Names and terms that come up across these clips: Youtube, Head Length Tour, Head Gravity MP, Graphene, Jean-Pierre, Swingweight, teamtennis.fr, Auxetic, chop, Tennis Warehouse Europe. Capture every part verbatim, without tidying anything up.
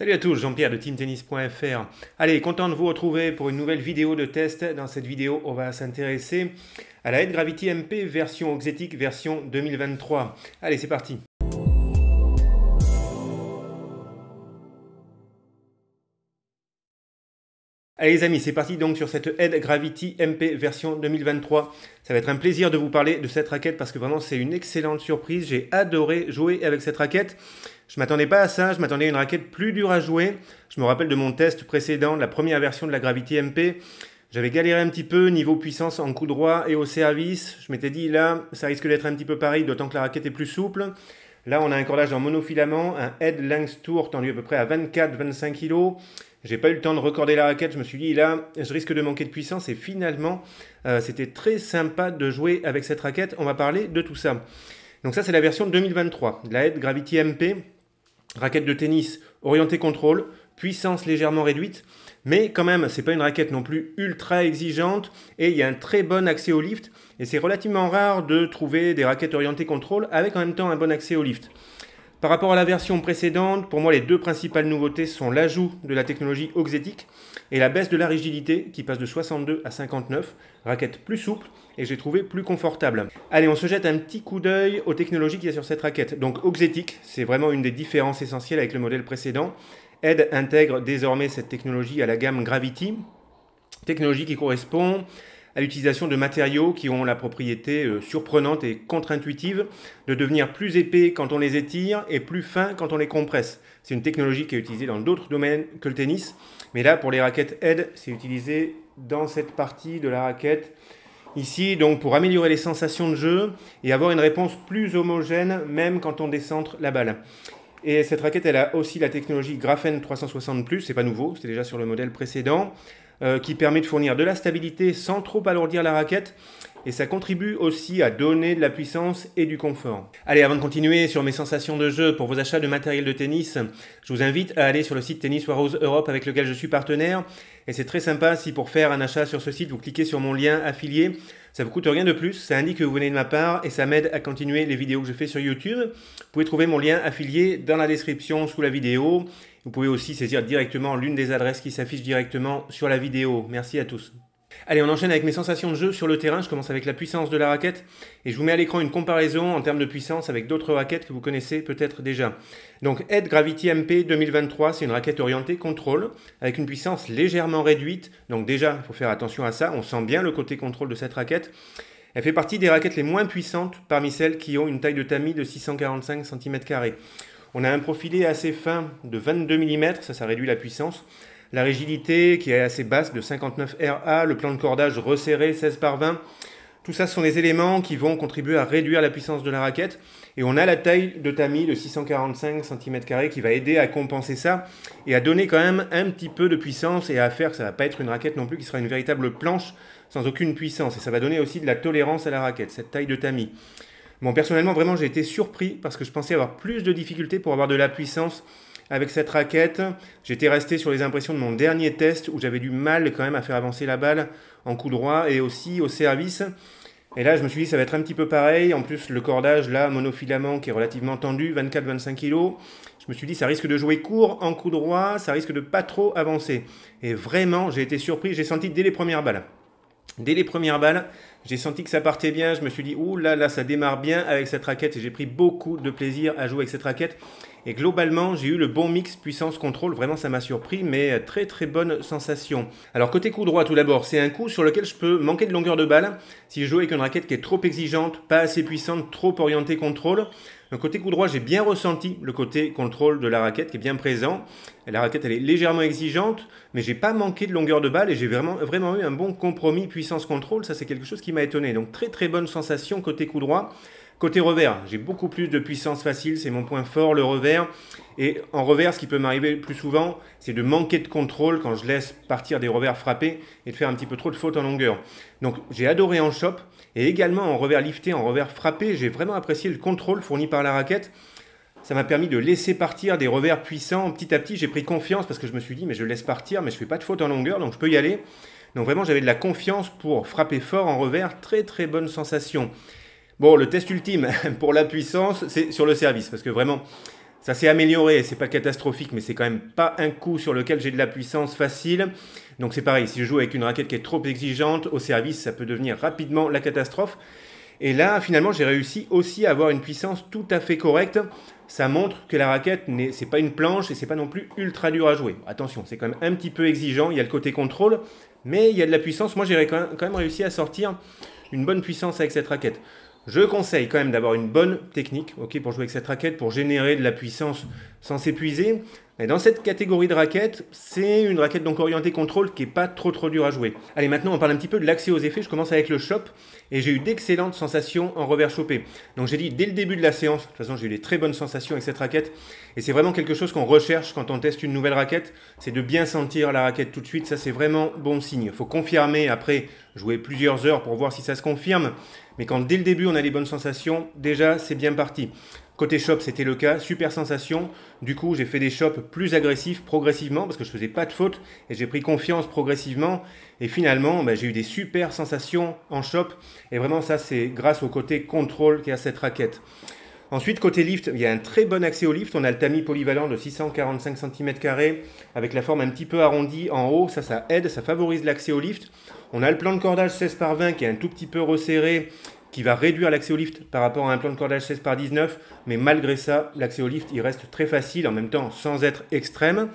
Salut à tous, Jean-Pierre de team tennis point F R. Allez, content de vous retrouver pour une nouvelle vidéo de test. Dans cette vidéo, on va s'intéresser à la Head Gravity M P version Auxetic version deux mille vingt-trois. Allez, c'est parti. Allez les amis, c'est parti donc sur cette Head Gravity M P version deux mille vingt-trois. Ça va être un plaisir de vous parler de cette raquette parce que vraiment c'est une excellente surprise. J'ai adoré jouer avec cette raquette. Je ne m'attendais pas à ça, je m'attendais à une raquette plus dure à jouer. Je me rappelle de mon test précédent, de la première version de la Gravity M P. J'avais galéré un petit peu niveau puissance en coup droit et au service. Je m'étais dit là, ça risque d'être un petit peu pareil, d'autant que la raquette est plus souple. Là, on a un cordage en monofilament, un Head Length Tour tendu à peu près à vingt-quatre à vingt-cinq kilos. J'ai pas eu le temps de recorder la raquette, je me suis dit là, je risque de manquer de puissance et finalement, euh, c'était très sympa de jouer avec cette raquette. On va parler de tout ça. Donc ça, c'est la version deux mille vingt-trois de la Head Gravity M P, raquette de tennis orientée contrôle, puissance légèrement réduite, mais quand même, c'est pas une raquette non plus ultra exigeante et il y a un très bon accès au lift et c'est relativement rare de trouver des raquettes orientées contrôle avec en même temps un bon accès au lift. Par rapport à la version précédente, pour moi, les deux principales nouveautés sont l'ajout de la technologie Auxetic et la baisse de la rigidité qui passe de soixante-deux à cinquante-neuf, raquette plus souple et j'ai trouvé plus confortable. Allez, on se jette un petit coup d'œil aux technologies qu'il y a sur cette raquette. Donc Auxetic, c'est vraiment une des différences essentielles avec le modèle précédent. Head intègre désormais cette technologie à la gamme Gravity, technologie qui correspond à l'utilisation de matériaux qui ont la propriété euh, surprenante et contre-intuitive de devenir plus épais quand on les étire et plus fins quand on les compresse. C'est une technologie qui est utilisée dans d'autres domaines que le tennis, mais là pour les raquettes Head, c'est utilisé dans cette partie de la raquette ici, donc pour améliorer les sensations de jeu et avoir une réponse plus homogène même quand on décentre la balle. Et cette raquette, elle a aussi la technologie Graphene trois cent soixante plus, c'est pas nouveau, c'était déjà sur le modèle précédent, euh, qui permet de fournir de la stabilité sans trop alourdir la raquette, et ça contribue aussi à donner de la puissance et du confort. Allez, avant de continuer sur mes sensations de jeu pour vos achats de matériel de tennis, je vous invite à aller sur le site Tennis Warehouse Europe avec lequel je suis partenaire, et c'est très sympa si pour faire un achat sur ce site, vous cliquez sur mon lien affilié. Ça vous coûte rien de plus, ça indique que vous venez de ma part et ça m'aide à continuer les vidéos que je fais sur YouTube. Vous pouvez trouver mon lien affilié dans la description sous la vidéo. Vous pouvez aussi saisir directement l'une des adresses qui s'affiche directement sur la vidéo. Merci à tous. Allez, on enchaîne avec mes sensations de jeu sur le terrain. Je commence avec la puissance de la raquette et je vous mets à l'écran une comparaison en termes de puissance avec d'autres raquettes que vous connaissez peut-être déjà. Donc Head Gravity M P deux mille vingt-trois, c'est une raquette orientée contrôle avec une puissance légèrement réduite. Donc déjà, il faut faire attention à ça, on sent bien le côté contrôle de cette raquette. Elle fait partie des raquettes les moins puissantes parmi celles qui ont une taille de tamis de six cent quarante-cinq centimètres carrés. On a un profilé assez fin de vingt-deux millimètres, ça, ça réduit la puissance. La rigidité qui est assez basse de cinquante-neuf R A, le plan de cordage resserré seize par vingt, tout ça sont des éléments qui vont contribuer à réduire la puissance de la raquette. Et on a la taille de tamis de six cent quarante-cinq centimètres carrés qui va aider à compenser ça et à donner quand même un petit peu de puissance et à faire que ça ne va pas être une raquette non plus qui sera une véritable planche sans aucune puissance. Et ça va donner aussi de la tolérance à la raquette, cette taille de tamis. Bon, personnellement, vraiment, j'ai été surpris parce que je pensais avoir plus de difficultés pour avoir de la puissance avec cette raquette. J'étais resté sur les impressions de mon dernier test où j'avais du mal quand même à faire avancer la balle en coup droit et aussi au service. Et là, je me suis dit ça va être un petit peu pareil. En plus, le cordage, là, monofilament qui est relativement tendu, vingt-quatre à vingt-cinq kilos. Je me suis dit ça risque de jouer court en coup droit, ça risque de pas trop avancer. Et vraiment, j'ai été surpris. J'ai senti dès les premières balles. Dès les premières balles, j'ai senti que ça partait bien. Je me suis dit, ouh là là, ça démarre bien avec cette raquette. Et j'ai pris beaucoup de plaisir à jouer avec cette raquette. Et globalement, j'ai eu le bon mix puissance-contrôle. Vraiment, ça m'a surpris, mais très très bonne sensation. Alors, côté coup droit, tout d'abord, c'est un coup sur lequel je peux manquer de longueur de balle si je joue avec une raquette qui est trop exigeante, pas assez puissante, trop orientée contrôle. Donc, côté coup droit, j'ai bien ressenti le côté contrôle de la raquette qui est bien présent. La raquette, elle est légèrement exigeante, mais j'ai pas manqué de longueur de balle et j'ai vraiment, vraiment eu un bon compromis puissance-contrôle. Ça, c'est quelque chose qui m'a étonné. Donc, très très bonne sensation côté coup droit. Côté revers, j'ai beaucoup plus de puissance facile, c'est mon point fort, le revers. Et en revers, ce qui peut m'arriver plus souvent, c'est de manquer de contrôle quand je laisse partir des revers frappés et de faire un petit peu trop de fautes en longueur. Donc j'ai adoré en chop et également en revers lifté, en revers frappé, j'ai vraiment apprécié le contrôle fourni par la raquette. Ça m'a permis de laisser partir des revers puissants. Petit à petit, j'ai pris confiance parce que je me suis dit, mais je laisse partir, mais je ne fais pas de faute en longueur, donc je peux y aller. Donc vraiment, j'avais de la confiance pour frapper fort en revers, très très bonne sensation. Bon, le test ultime pour la puissance, c'est sur le service, parce que vraiment, Ça s'est amélioré, c'est pas catastrophique, mais c'est quand même pas un coup sur lequel j'ai de la puissance facile. Donc c'est pareil, si je joue avec une raquette qui est trop exigeante, au service, ça peut devenir rapidement la catastrophe. Et là, finalement, j'ai réussi aussi à avoir une puissance tout à fait correcte. Ça montre que la raquette, c'est pas une planche et c'est pas non plus ultra dur à jouer. Attention, c'est quand même un petit peu exigeant, il y a le côté contrôle, mais il y a de la puissance. Moi, j'ai quand même réussi à sortir une bonne puissance avec cette raquette. Je conseille quand même d'avoir une bonne technique, okay, pour jouer avec cette raquette, pour générer de la puissance sans s'épuiser. Et dans cette catégorie de raquettes, c'est une raquette donc orientée contrôle qui n'est pas trop trop dure à jouer. Allez, maintenant on parle un petit peu de l'accès aux effets. Je commence avec le chop et j'ai eu d'excellentes sensations en revers chopé. Donc j'ai dit dès le début de la séance, de toute façon j'ai eu des très bonnes sensations avec cette raquette. Et c'est vraiment quelque chose qu'on recherche quand on teste une nouvelle raquette, c'est de bien sentir la raquette tout de suite. Ça c'est vraiment bon signe. Il faut confirmer après, jouer plusieurs heures pour voir si ça se confirme. Mais quand dès le début on a les bonnes sensations, déjà c'est bien parti. Côté shop, c'était le cas, super sensation. Du coup, j'ai fait des shops plus agressifs progressivement parce que je ne faisais pas de faute et j'ai pris confiance progressivement. Et finalement, bah, j'ai eu des super sensations en shop. Et vraiment, ça, c'est grâce au côté contrôle qu'il y a cette raquette. Ensuite, côté lift, il y a un très bon accès au lift. On a le tamis polyvalent de six cent quarante-cinq centimètres carrés avec la forme un petit peu arrondie en haut. Ça, ça aide, ça favorise l'accès au lift. On a le plan de cordage seize par vingt qui est un tout petit peu resserré, qui va réduire l'accès au lift par rapport à un plan de cordage seize par dix-neuf, mais malgré ça, l'accès au lift, il reste très facile, en même temps, sans être extrême.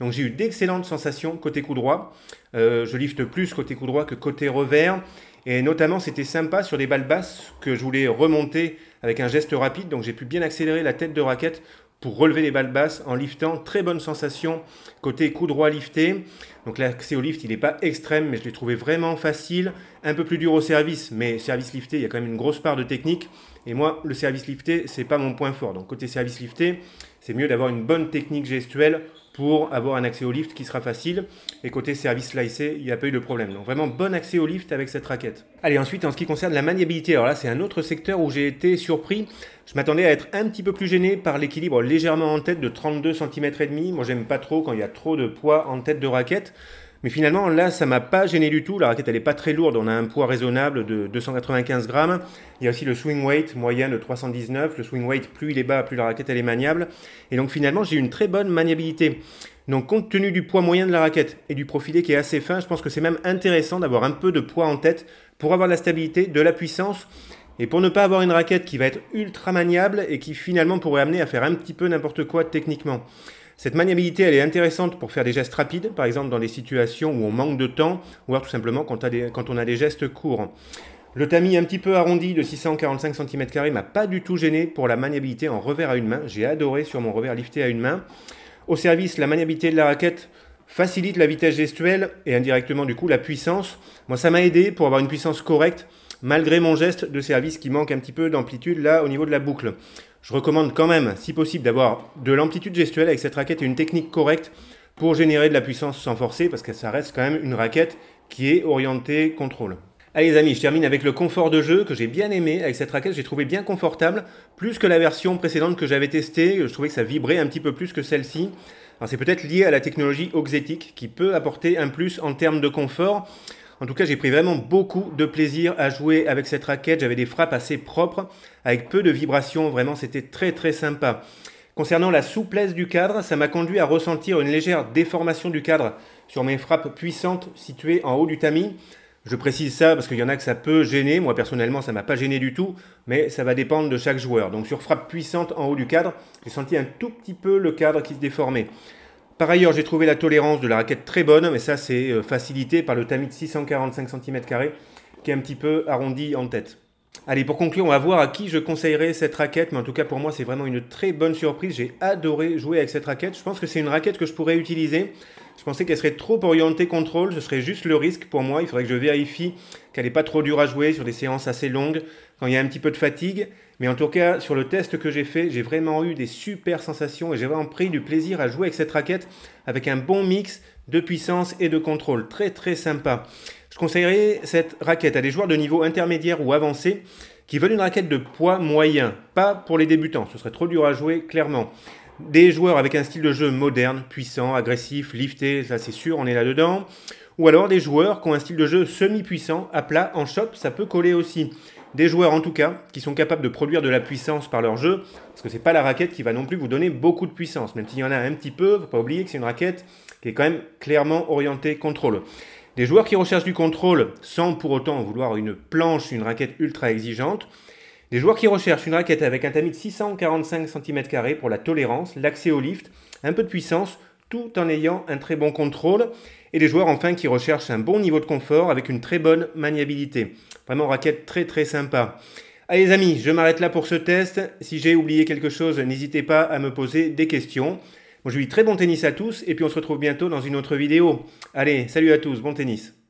Donc j'ai eu d'excellentes sensations côté coup droit. Euh, je lifte plus côté coup droit que côté revers. Et notamment, c'était sympa sur des balles basses que je voulais remonter avec un geste rapide. Donc j'ai pu bien accélérer la tête de raquette pour relever les balles basses en liftant. Très bonne sensation côté coup droit lifté. Donc l'accès au lift, il n'est pas extrême, mais je l'ai trouvé vraiment facile. Un peu plus dur au service, mais service lifté, il y a quand même une grosse part de technique. Et moi, le service lifté, ce n'est pas mon point fort. Donc côté service lifté, c'est mieux d'avoir une bonne technique gestuelle pour avoir un accès au lift qui sera facile. Et côté service slicé, il n'y a pas eu de problème. Donc vraiment bon accès au lift avec cette raquette. Allez, ensuite, en ce qui concerne la maniabilité, alors là, c'est un autre secteur où j'ai été surpris. Je m'attendais à être un petit peu plus gêné par l'équilibre légèrement en tête de trente-deux virgule cinq centimètres. Moi, j'aime pas trop quand il y a trop de poids en tête de raquette. Mais finalement, là, ça m'a pas gêné du tout. La raquette, elle n'est pas très lourde. On a un poids raisonnable de deux cent quatre-vingt-quinze grammes. Il y a aussi le swing weight moyen de trois cent dix-neuf. Le swing weight, plus il est bas, plus la raquette, elle est maniable. Et donc, finalement, j'ai une très bonne maniabilité. Donc, compte tenu du poids moyen de la raquette et du profilé qui est assez fin, je pense que c'est même intéressant d'avoir un peu de poids en tête pour avoir de la stabilité, de la puissance. Et pour ne pas avoir une raquette qui va être ultra maniable et qui, finalement, pourrait amener à faire un petit peu n'importe quoi techniquement. Cette maniabilité, elle est intéressante pour faire des gestes rapides, par exemple dans des situations où on manque de temps, ou alors tout simplement quand, des, quand on a des gestes courts. Le tamis un petit peu arrondi de six cent quarante-cinq centimètres carrés m'a pas du tout gêné pour la maniabilité en revers à une main. J'ai adoré sur mon revers lifté à une main. Au service, la maniabilité de la raquette facilite la vitesse gestuelle et indirectement du coup la puissance. Moi, ça m'a aidé pour avoir une puissance correcte, malgré mon geste de service qui manque un petit peu d'amplitude là au niveau de la boucle. Je recommande quand même, si possible, d'avoir de l'amplitude gestuelle avec cette raquette et une technique correcte pour générer de la puissance sans forcer, parce que ça reste quand même une raquette qui est orientée contrôle. Allez les amis, je termine avec le confort de jeu que j'ai bien aimé avec cette raquette. J'ai trouvé bien confortable, plus que la version précédente que j'avais testée. Je trouvais que ça vibrait un petit peu plus que celle-ci. Alors c'est peut-être lié à la technologie Auxetic qui peut apporter un plus en termes de confort. En tout cas, j'ai pris vraiment beaucoup de plaisir à jouer avec cette raquette. J'avais des frappes assez propres, avec peu de vibrations. Vraiment, c'était très très sympa. Concernant la souplesse du cadre, ça m'a conduit à ressentir une légère déformation du cadre sur mes frappes puissantes situées en haut du tamis. Je précise ça parce qu'il y en a que ça peut gêner. Moi, personnellement, ça ne m'a pas gêné du tout, mais ça va dépendre de chaque joueur. Donc, sur frappe puissante en haut du cadre, j'ai senti un tout petit peu le cadre qui se déformait. Par ailleurs, j'ai trouvé la tolérance de la raquette très bonne, mais ça c'est facilité par le tamis de six cent quarante-cinq centimètres carrés qui est un petit peu arrondi en tête. Allez, pour conclure, on va voir à qui je conseillerais cette raquette, mais en tout cas pour moi c'est vraiment une très bonne surprise. J'ai adoré jouer avec cette raquette. Je pense que c'est une raquette que je pourrais utiliser. Je pensais qu'elle serait trop orientée contrôle, ce serait juste le risque pour moi. Il faudrait que je vérifie qu'elle n'est pas trop dure à jouer sur des séances assez longues, quand il y a un petit peu de fatigue. Mais en tout cas, sur le test que j'ai fait, j'ai vraiment eu des super sensations et j'ai vraiment pris du plaisir à jouer avec cette raquette avec un bon mix de puissance et de contrôle. Très très sympa. Je conseillerais cette raquette à des joueurs de niveau intermédiaire ou avancé qui veulent une raquette de poids moyen, pas pour les débutants, ce serait trop dur à jouer clairement. Des joueurs avec un style de jeu moderne, puissant, agressif, lifté, ça c'est sûr, on est là-dedans. Ou alors des joueurs qui ont un style de jeu semi-puissant, à plat, en shop, ça peut coller aussi. des joueurs en tout cas qui sont capables de produire de la puissance par leur jeu, parce que c'est pas la raquette qui va non plus vous donner beaucoup de puissance, même s'il y en a un petit peu. Faut pas oublier que c'est une raquette qui est quand même clairement orientée contrôle. Des joueurs qui recherchent du contrôle sans pour autant vouloir une planche, une raquette ultra exigeante. Des joueurs qui recherchent une raquette avec un tamis de six cent quarante-cinq centimètres carrés pour la tolérance, l'accès au lift, un peu de puissance, tout en ayant un très bon contrôle. Et des joueurs enfin qui recherchent un bon niveau de confort avec une très bonne maniabilité. Vraiment raquette très très sympa. Allez les amis, je m'arrête là pour ce test. Si j'ai oublié quelque chose, n'hésitez pas à me poser des questions. Bon, je vous dis très bon tennis à tous et puis on se retrouve bientôt dans une autre vidéo. Allez, salut à tous, bon tennis.